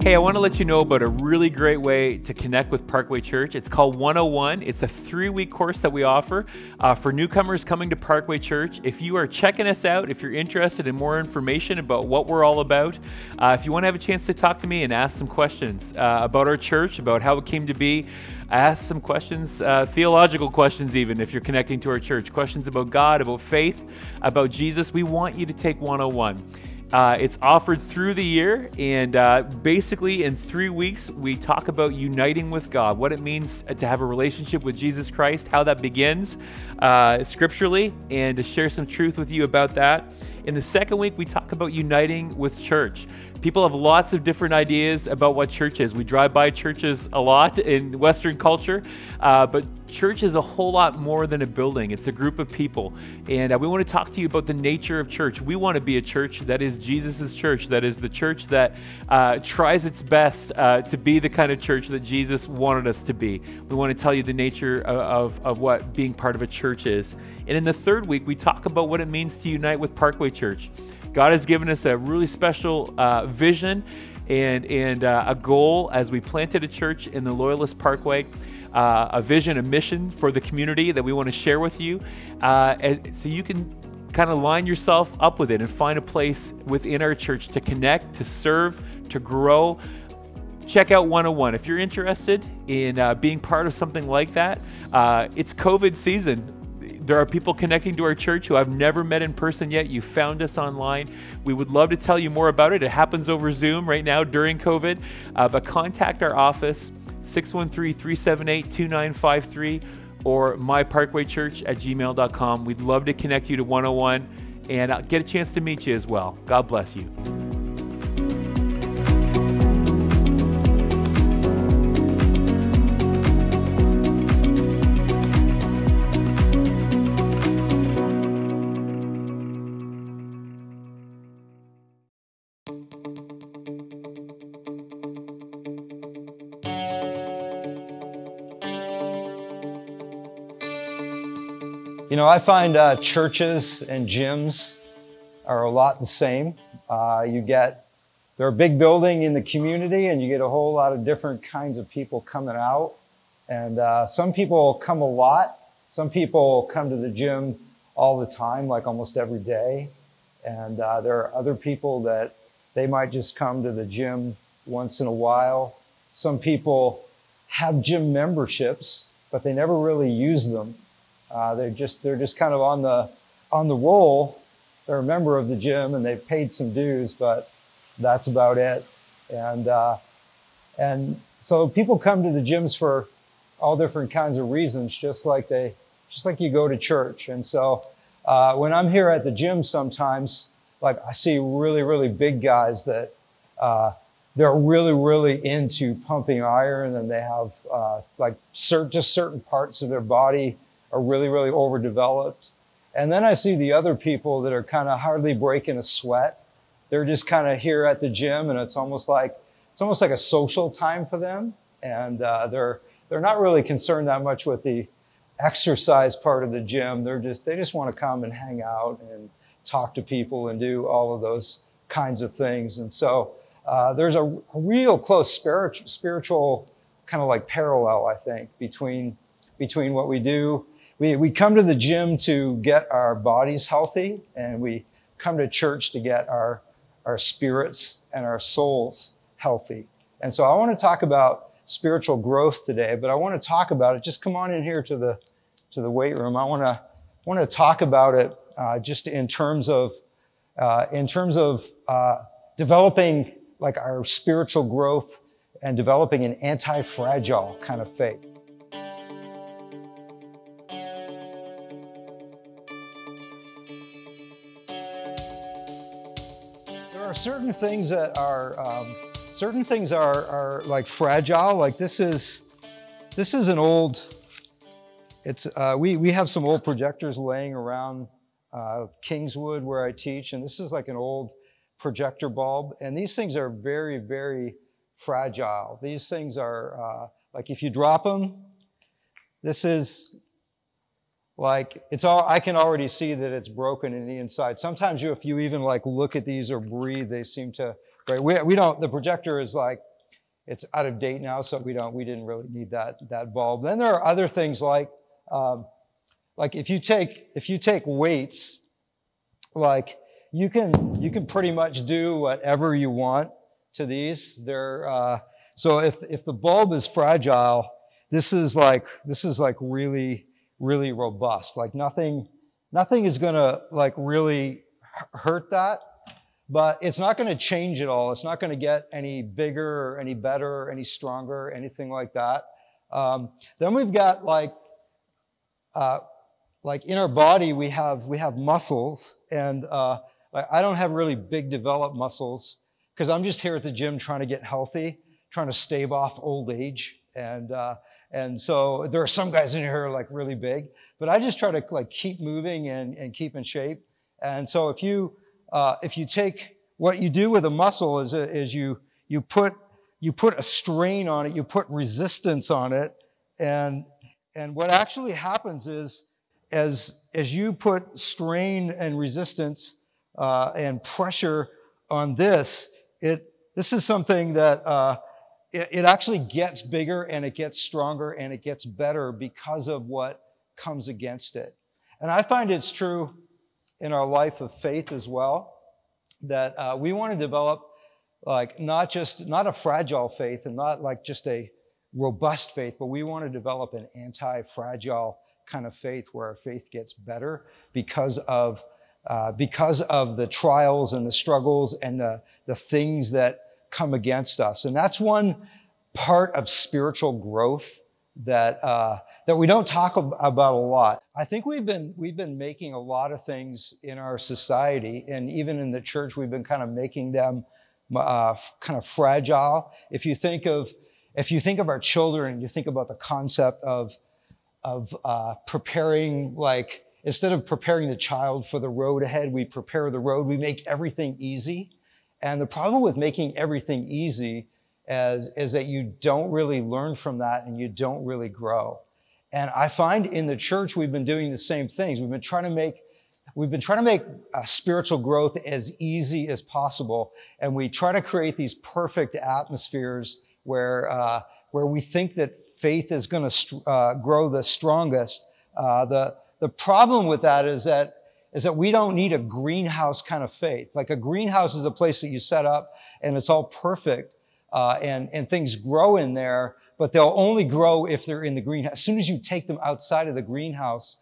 Hey, I want to let you know about a really great way to connect with Parkway Church. It's called 101. It's a 3-week course that we offer for newcomers coming to Parkway Church. If you are checking us out, if you're interested in more information about what we're all about, if you want to have a chance to talk to me and ask some questions about our church, about how it came to be, ask some questions, theological questions even, if you're connecting to our church, questions about God, about faith, about Jesus, we want you to take 101. It's offered through the year, and basically in 3 weeks we talk about uniting with God, what it means to have a relationship with Jesus Christ, how that begins scripturally, and to share some truth with you about that. In the second week, we talk about uniting with church. People have lots of different ideas about what church is. We drive by churches a lot in Western culture, but church is a whole lot more than a building. It's a group of people, and we want to talk to you about the nature of church. We want to be a church that is Jesus's church, that is the church that tries its best to be the kind of church that Jesus wanted us to be. We want to tell you the nature of what being part of a church is. And in the third week, we talk about what it means to unite with Parkway Church. God has given us a really special vision and a goal as we planted a church in the Loyalist Parkway, a vision, a mission for the community that we want to share with you, so you can kind of line yourself up with it and find a place within our church to connect, to serve, to grow. Check out 101. If you're interested in being part of something like that, it's COVID season. There are people connecting to our church who I've never met in person yet. You found us online. We would love to tell you more about it. It happens over Zoom right now during COVID, but contact our office, 613-378-2953, or myparkwaychurch@gmail.com. We'd love to connect you to 101 and I'll get a chance to meet you as well. God bless you. You know, I find churches and gyms are a lot the same. They're a big building in the community, and you get a whole lot of different kinds of people coming out. And some people come a lot. Some people come to the gym all the time, like almost every day. And there are other people that they might just come to the gym once in a while. Some people have gym memberships, but they never really use them. They're just kind of on the roll. They're a member of the gym and they've paid some dues, but that's about it. And so people come to the gyms for all different kinds of reasons, just like you go to church. And so when I'm here at the gym, sometimes like I see really, really big guys that they're really, really into pumping iron, and they have like certain parts of their body are really, really overdeveloped. And then I see the other people that are kind of hardly breaking a sweat. They're just kind of here at the gym, and it's almost like a social time for them. And they're not really concerned that much with the exercise part of the gym. They just want to come and hang out and talk to people and do all of those kinds of things. And so there's a real close spiritual kind of like parallel, I think, between what we do. We come to the gym to get our bodies healthy, and we come to church to get our spirits and our souls healthy. And so I want to talk about spiritual growth today, but I want to talk about it. Just come on in here to the weight room. I want to talk about it just in terms of developing like our spiritual growth and developing an anti-fragile kind of faith. There are certain things that are like fragile. Like this is an old. It's we have some old projectors laying around Kingswood where I teach, and this is like an old projector bulb. And these things are very, very fragile. These things are like if you drop them, this is like it's all, I can already see that it's broken in the inside. Sometimes if you even like look at these or breathe, they seem to, right? We don't, the projector is like It's out of date now, so we didn't really need that bulb. Then there are other things like if you take weights, like you can pretty much do whatever you want to these. They're so if the bulb is fragile, this is like really robust. Like nothing is gonna like really hurt that. But it's not going to change at all. It's not going to get any bigger, or any better, or any stronger, anything like that. Then we've got like in our body we have muscles, and I don't have really big developed muscles because I'm just here at the gym trying to get healthy, trying to stave off old age, and so there are some guys in here like really big, but I just try to like keep moving and keep in shape. And so if you take what you do with a muscle is you put a strain on it, you put resistance on it, and what actually happens is as you put strain and resistance and pressure on this, this is something that it actually gets bigger and it gets stronger and it gets better because of what comes against it. And I find it's true in our life of faith as well, that we want to develop like not a fragile faith and not like just a robust faith, but we want to develop an anti-fragile kind of faith where our faith gets better because of the trials and the struggles and the things that come against us. And that's one part of spiritual growth that we don't talk about a lot. I think we've been making a lot of things in our society, and even in the church, we've been kind of making them kind of fragile. If you think of our children, you think about the concept of preparing, like instead of preparing the child for the road ahead, we prepare the road. We make everything easy, and the problem with making everything easy is that you don't really learn from that and you don't really grow. And I find in the church we've been doing the same things. We've been trying to make spiritual growth as easy as possible, and we try to create these perfect atmospheres where we think that faith is going to grow the strongest. The problem with that is that we don't need a greenhouse kind of faith. Like a greenhouse is a place that you set up and it's all perfect, and things grow in there. But they'll only grow if they're in the greenhouse. As soon as you take them outside of the greenhouse,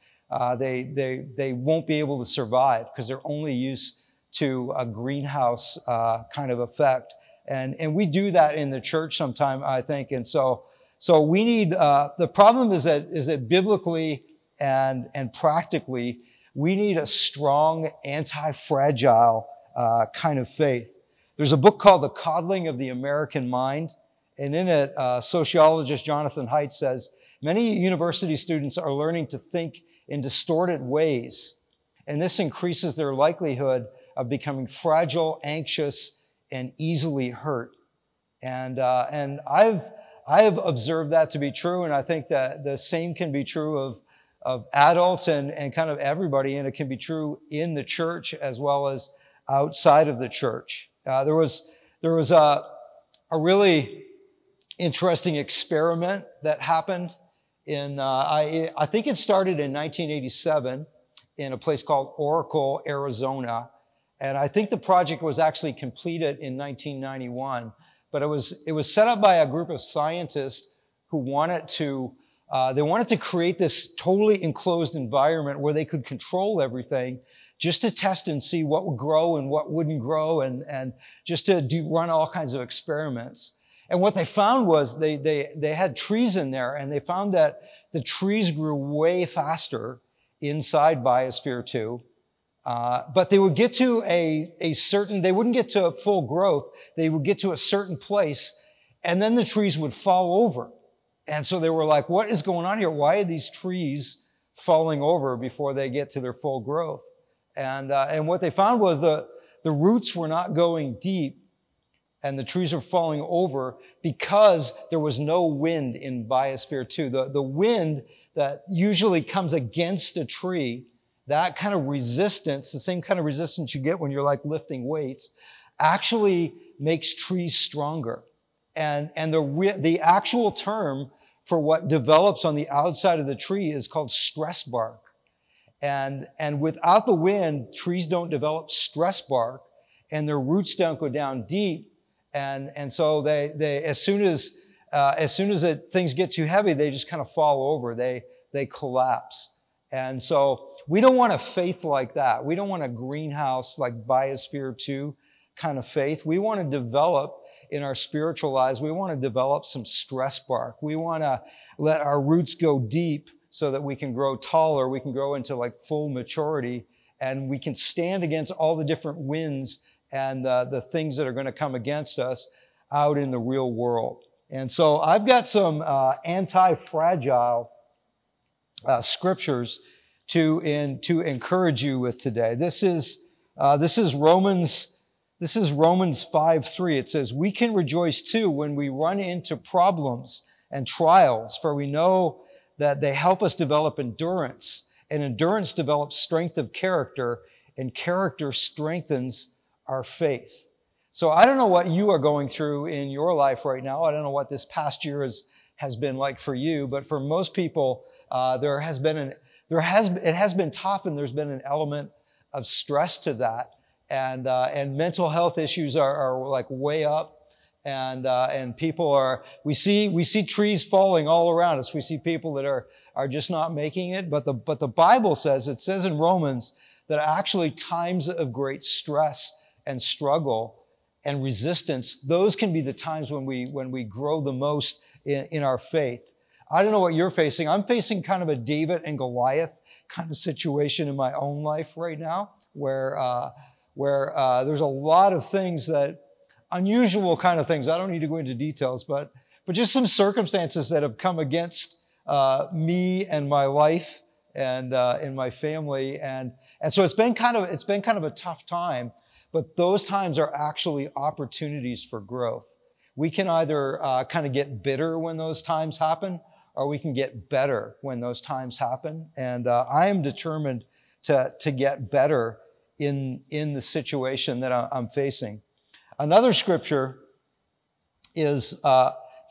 they won't be able to survive because they're only used to a greenhouse kind of effect. And we do that in the church sometimes, I think. And so we need the problem is that biblically and practically we need a strong anti-fragile kind of faith. There's a book called The Coddling of the American Mind. And in it, sociologist Jonathan Haidt says, many university students are learning to think in distorted ways, and this increases their likelihood of becoming fragile, anxious, and easily hurt. And I have observed that to be true, and I think that the same can be true of adults and kind of everybody, and it can be true in the church as well as outside of the church. There was a really interesting experiment that happened in, I think it started in 1987 in a place called Oracle, Arizona. And I think the project was actually completed in 1991, but it was set up by a group of scientists who wanted to create this totally enclosed environment where they could control everything, just to test and see what would grow and what wouldn't grow, and just to run all kinds of experiments. And what they found was they had trees in there, and they found that the trees grew way faster inside Biosphere 2. But they would get to a certain, they wouldn't get to full growth. They would get to a certain place, and then the trees would fall over. And so they were like, what is going on here? Why are these trees falling over before they get to their full growth? And what they found was the roots were not going deep, and the trees were falling over because there was no wind in Biosphere 2. The wind that usually comes against a tree, that kind of resistance, the same kind of resistance you get when you're like lifting weights, actually makes trees stronger. And the actual term for what develops on the outside of the tree is called stress bark. And without the wind, trees don't develop stress bark, and their roots don't go down deep. And so they as soon as things get too heavy, they just kind of fall over. They collapse. And so we don't want a faith like that. We don't want a greenhouse like Biosphere 2 kind of faith. We want to develop in our spiritual lives. We want to develop some stress bark. We want to let our roots go deep so that we can grow taller. We can grow into like full maturity, and we can stand against all the different winds and the things that are going to come against us out in the real world. And so I've got some anti-fragile scriptures to encourage you with today. This is Romans 5:3. It says, "We can rejoice too when we run into problems and trials, for we know that they help us develop endurance, and endurance develops strength of character, and character strengthens our faith." So I don't know what you are going through in your life right now. I don't know what this past year has been like for you, but for most people, it has been tough, and there's been an element of stress to that, and mental health issues are like way up, and people are, we see trees falling all around us. We see people that are just not making it, but the Bible says, it says in Romans, that actually times of great stress and struggle and resistance, those can be the times when we grow the most in our faith. I don't know what you're facing. I'm facing kind of a David and Goliath kind of situation in my own life right now, where there's a lot of things that, unusual kind of things. I don't need to go into details, but just some circumstances that have come against me and my life and my family, and so it's been kind of a tough time. But those times are actually opportunities for growth. We can either kind of get bitter when those times happen, or we can get better when those times happen. And I am determined to get better in the situation that I'm facing. Another scripture is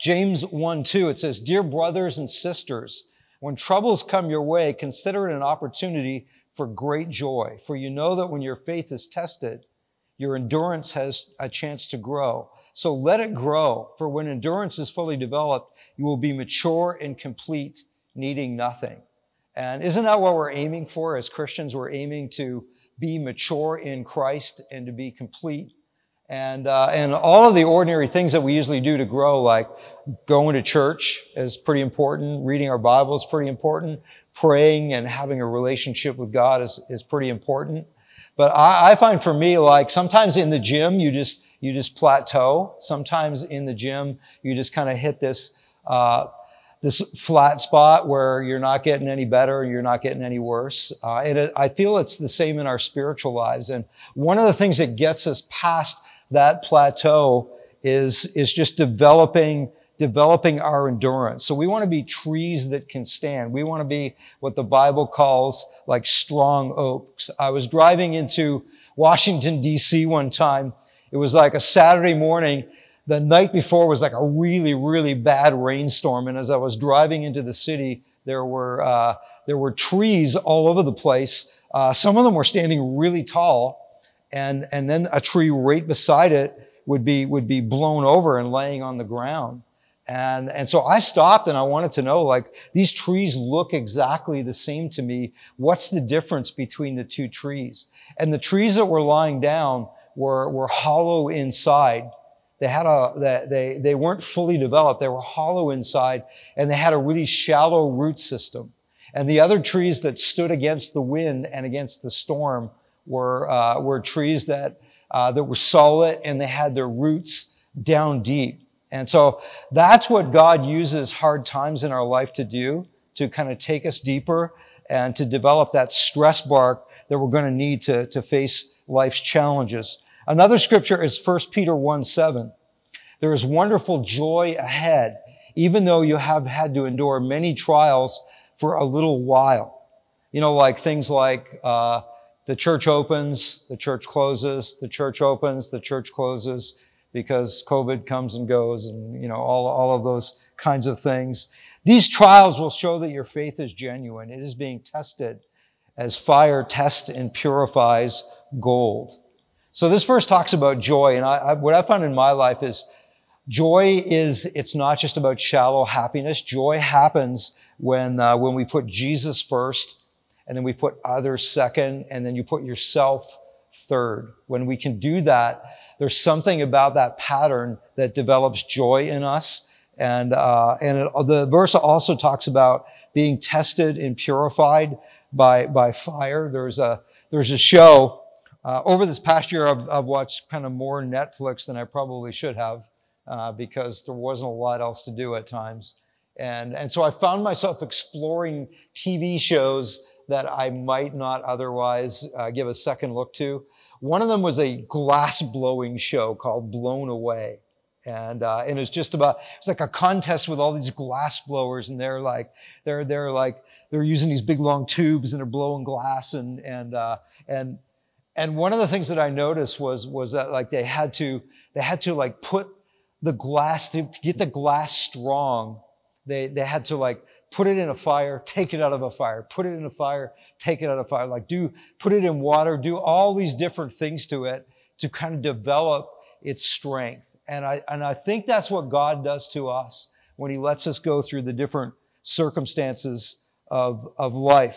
James 1:2. It says, "Dear brothers and sisters, when troubles come your way, consider it an opportunity for great joy. For you know that when your faith is tested, your endurance has a chance to grow. So let it grow, for when endurance is fully developed, you will be mature and complete, needing nothing." And isn't that what we're aiming for as Christians? We're aiming to be mature in Christ and to be complete. And all of the ordinary things that we usually do to grow, like going to church is pretty important, reading our Bible is pretty important, praying and having a relationship with God is pretty important. But I find for me, like sometimes in the gym, you just plateau. Sometimes in the gym, you just kind of hit this flat spot where you're not getting any better, you're not getting any worse. And I feel it's the same in our spiritual lives. And one of the things that gets us past that plateau is just developing our endurance. So we want to be trees that can stand. We want to be what the Bible calls like strong oaks. I was driving into Washington, D.C. one time. It was like a Saturday morning. The night before was like a really, really bad rainstorm. And as I was driving into the city, there were trees all over the place. Some of them were standing really tall. And then a tree right beside it would be blown over and laying on the ground. And so I stopped and I wanted to know, like, these trees look exactly the same to me. What's the difference between the two trees? And the trees that were lying down were hollow inside. They weren't fully developed. They were hollow inside, and they had a really shallow root system. And the other trees that stood against the wind and against the storm were trees that were solid, and they had their roots down deep. And so that's what God uses hard times in our life to do, to kind of take us deeper and to develop that stress bark that we're going to need to face life's challenges. Another scripture is 1 Peter 1:7. "There is wonderful joy ahead, even though you have had to endure many trials for a little while." You know, like things like the church opens, the church closes, the church opens, the church closes. because COVID comes and goes and, you know, all of those kinds of things. These trials will show that your faith is genuine. It is being tested as fire tests and purifies gold. So this verse talks about joy. And what I found in my life is joy is, it's not just about shallow happiness. Joy happens when we put Jesus first, and then we put others second, and then you put yourself third. When we can do that, there's something about that pattern that develops joy in us. And the verse also talks about being tested and purified by fire. There's a show over this past year. I've watched kind of more Netflix than I probably should have because there wasn't a lot else to do at times. And so I found myself exploring TV shows that I might not otherwise give a second look to. One of them was a glass blowing show called Blown Away. And it's just about, it's like a contest with all these glass blowers, and they're using these big long tubes and they're blowing glass, and one of the things that I noticed was that like they had to like put the glass to get the glass strong. They had to like put it in a fire, take it out of a fire, put it in a fire, take it out of a fire, like put it in water, do all these different things to it to kind of develop its strength. And I think that's what God does to us when he lets us go through the different circumstances of life.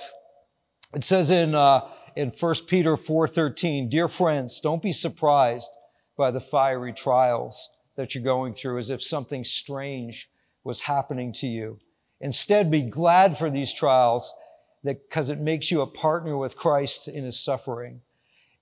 It says in 1 Peter 4:13, "Dear friends, don't be surprised by the fiery trials that you're going through as if something strange was happening to you. Instead, be glad for these trials because it makes you a partner with Christ in his suffering."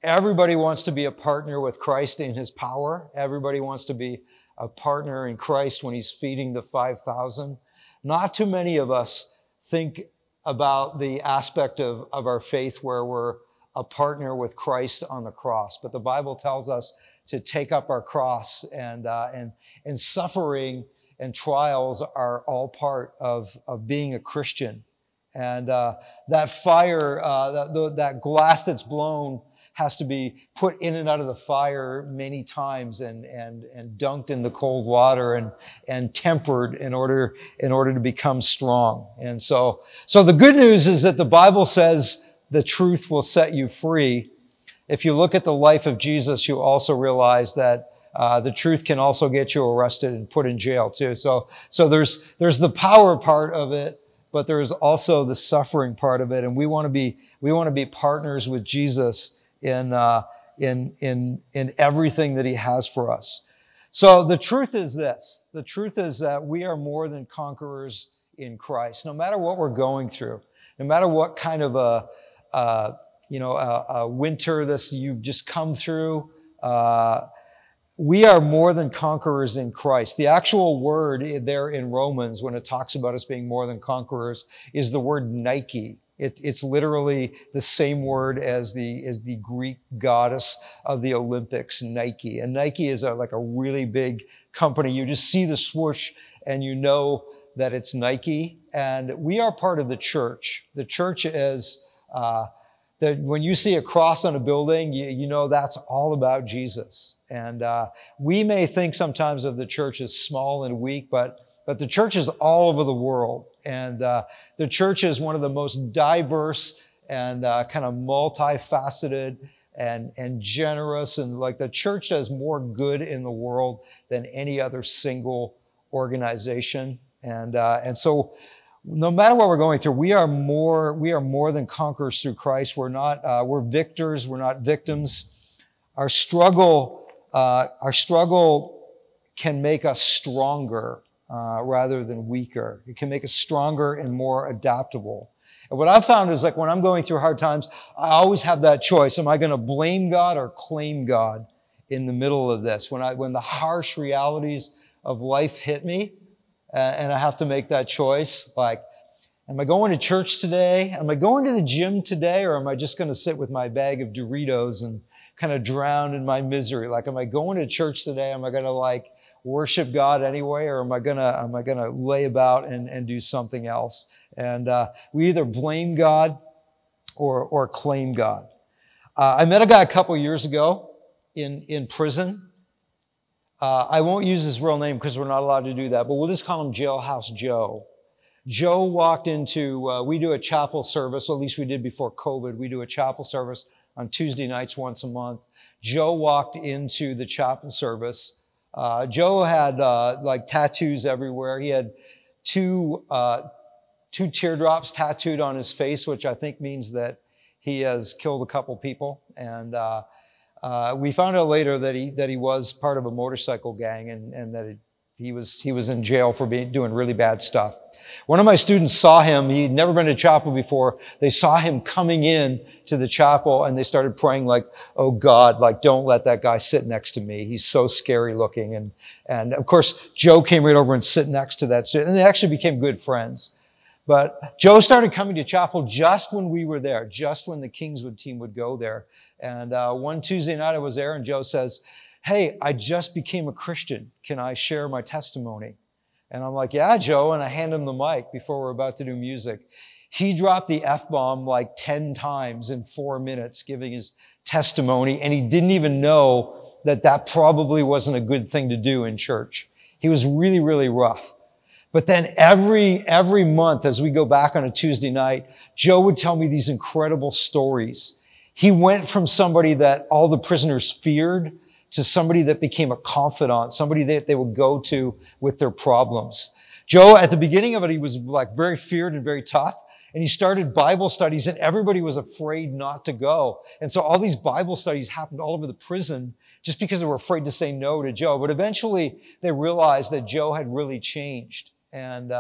Everybody wants to be a partner with Christ in his power. Everybody wants to be a partner in Christ when he's feeding the 5,000. Not too many of us think about the aspect of our faith where we're a partner with Christ on the cross. But the Bible tells us to take up our cross, and suffering and trials are all part of being a Christian. And that fire, that glass that's blown, has to be put in and out of the fire many times and dunked in the cold water and tempered in order to become strong. And so the good news is that the Bible says the truth will set you free. If you look at the life of Jesus, you also realize that the truth can also get you arrested and put in jail too. So there's the power part of it, but there's also the suffering part of it. And we want to be partners with Jesus in everything that he has for us. So the truth is this. The truth is that we are more than conquerors in Christ. No matter what we're going through, no matter what kind of a winter this you've just come through, we are more than conquerors in Christ. The actual word there in Romans when it talks about us being more than conquerors is the word Nike. It's literally the same word as the Greek goddess of the Olympics, Nike. And Nike is like a really big company. You just see the swoosh and you know that it's Nike. And we are part of the church. The church is that when you see a cross on a building, you know that's all about Jesus. And we may think sometimes of the church as small and weak, but the church is all over the world. And the church is one of the most diverse and kind of multifaceted and generous. And like the church does more good in the world than any other single organization. And so no matter what we're going through, we are more than conquerors through Christ. We're victors. We're not victims. Our struggle can make us stronger rather than weaker. It can make us stronger and more adaptable. And what I've found is like when I'm going through hard times, I always have that choice. Am I going to blame God or claim God in the middle of this? When the harsh realities of life hit me and I have to make that choice, like, am I going to church today? Am I going to the gym today? Or am I just going to sit with my bag of Doritos and kind of drown in my misery? Like, am I going to church today? Am I going to like worship God anyway, or am I gonna lay about and do something else? And we either blame God or claim God. I met a guy a couple years ago in prison. I won't use his real name because we're not allowed to do that, but we'll just call him Jailhouse Joe. Joe walked into, we do a chapel service, or at least we did before COVID. We do a chapel service on Tuesday nights once a month. Joe walked into the chapel service. Joe had like tattoos everywhere. He had two teardrops tattooed on his face, which I think means that he has killed a couple people. And we found out later that he was part of a motorcycle gang, and that he was in jail for doing really bad stuff. One of my students saw him. He'd never been to chapel before. They saw him coming in to the chapel, and they started praying like, oh God, like, don't let that guy sit next to me. He's so scary looking. And of course, Joe came right over and sit next to that student, and they actually became good friends. But Joe started coming to chapel just when we were there, just when the Kingswood team would go there. And one Tuesday night I was there, and Joe says, hey, I just became a Christian. Can I share my testimony? And I'm like, yeah, Joe. And I hand him the mic before we're about to do music. He dropped the F-bomb like 10 times in 4 minutes, giving his testimony. And he didn't even know that that probably wasn't a good thing to do in church. He was really, really rough. But then every month, as we go back on a Tuesday night, Joe would tell me these incredible stories. He went from somebody that all the prisoners feared to somebody that became a confidant, somebody that they would go to with their problems. Joe, at the beginning of it, he was like very feared and very tough. And he started Bible studies, and everybody was afraid not to go. And so all these Bible studies happened all over the prison just because they were afraid to say no to Joe. But eventually they realized that Joe had really changed. And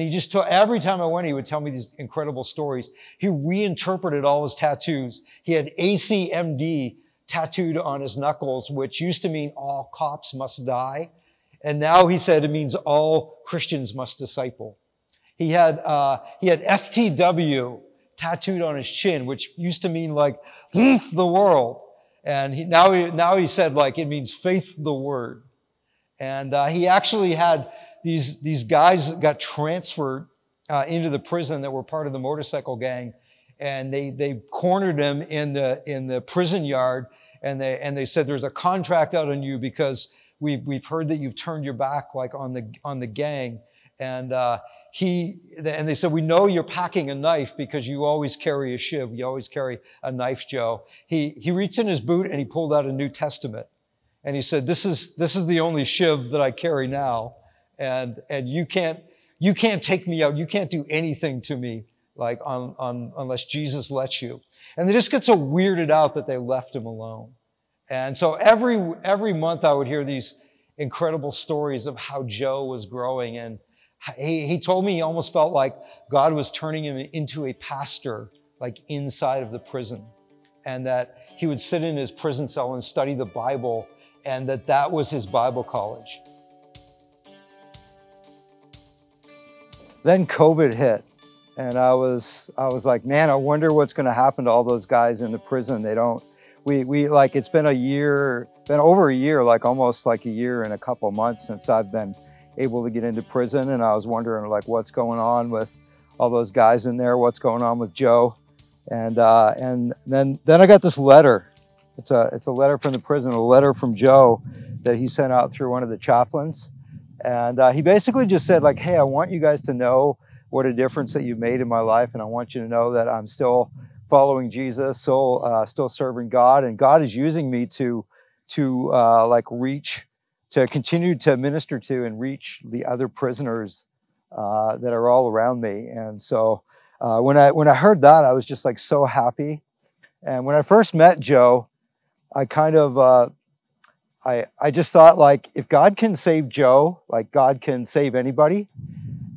he just, every time I went, he would tell me these incredible stories. He reinterpreted all his tattoos. He had ACMD tattooed on his knuckles, which used to mean all cops must die. And now he said it means all Christians must disciple. He had FTW tattooed on his chin, which used to mean like, the world. And now he said like, it means faith the word. And he actually had these guys that got transferred into the prison that were part of the motorcycle gang. And they cornered him in the prison yard, and they said, there's a contract out on you because we've heard that you've turned your back like on the gang. And they said, we know you're packing a knife because you always carry a shiv. You always carry a knife, Joe. He reached in his boot and he pulled out a New Testament. And he said, this is the only shiv that I carry now. And you can't take me out. You can't do anything to me. Like unless Jesus lets you. And they just got so weirded out that they left him alone. And so every month I would hear these incredible stories of how Joe was growing. And he told me he almost felt like God was turning him into a pastor, like inside of the prison. And that he would sit in his prison cell and study the Bible, and that was his Bible college. Then COVID hit. And I was like, man, I wonder what's going to happen to all those guys in the prison. They don't, we like, it's been a year, been over a year, like almost like a year and a couple of months since I've been able to get into prison. And I was wondering like, what's going on with all those guys in there? What's going on with Joe? And then I got this letter. It's a letter from the prison, a letter from Joe that he sent out through one of the chaplains. And he basically just said like, hey, I want you guys to know what a difference that you've made in my life. And I want you to know that I'm still following Jesus, still serving God. And God is using me to like reach, to continue to minister to and reach the other prisoners that are all around me. And so when I heard that, I was just like so happy. And when I first met Joe, I kind of, I just thought like, if God can save Joe, like God can save anybody.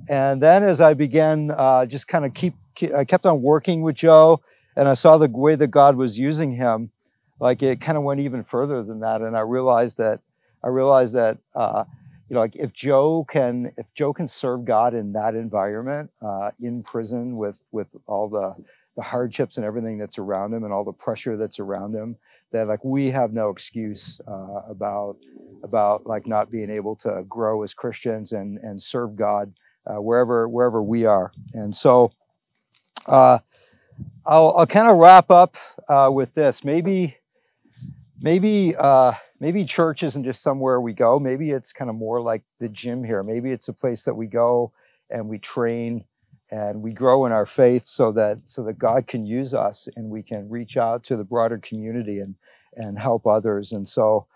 And then as I began just kind of I kept on working with Joe, and I saw the way that God was using him, like it kind of went even further than that. And I realized that, you know, like if Joe can serve God in that environment, in prison with all the hardships and everything that's around him and all the pressure that's around him, that like we have no excuse about like not being able to grow as Christians and serve God. Wherever we are. And so I'll kind of wrap up with this. Maybe Maybe church isn't just somewhere we go. Maybe it's kind of more like the gym here. Maybe it's a place that we go and we train and we grow in our faith so that God can use us and we can reach out to the broader community and help others. And so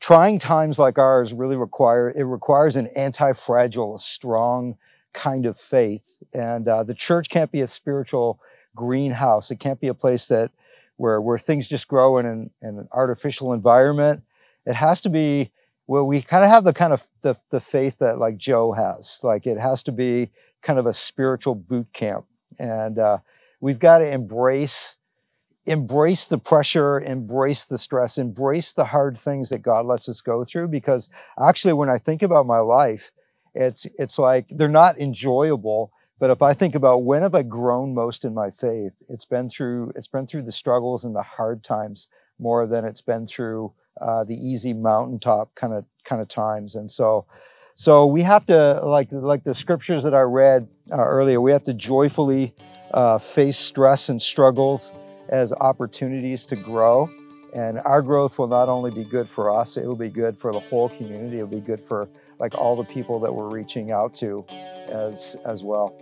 trying times like ours really requires an anti-fragile, strong kind of faith. And the church can't be a spiritual greenhouse. It can't be a place where things just grow in an artificial environment. It has to be where we kind of have the faith that like Joe has. Like it has to be kind of a spiritual boot camp. And we've got to embrace the pressure, embrace the stress, embrace the hard things that God lets us go through. Because actually, when I think about my life, it's like they're not enjoyable. But if I think about when have I grown most in my faith, it's been through the struggles and the hard times more than it's been through the easy mountaintop kind of times. And so we have to, like the scriptures that I read earlier, we have to joyfully face stress and struggles as opportunities to grow. And our growth will not only be good for us, it will be good for the whole community. It'll be good for like all the people that we're reaching out to as well.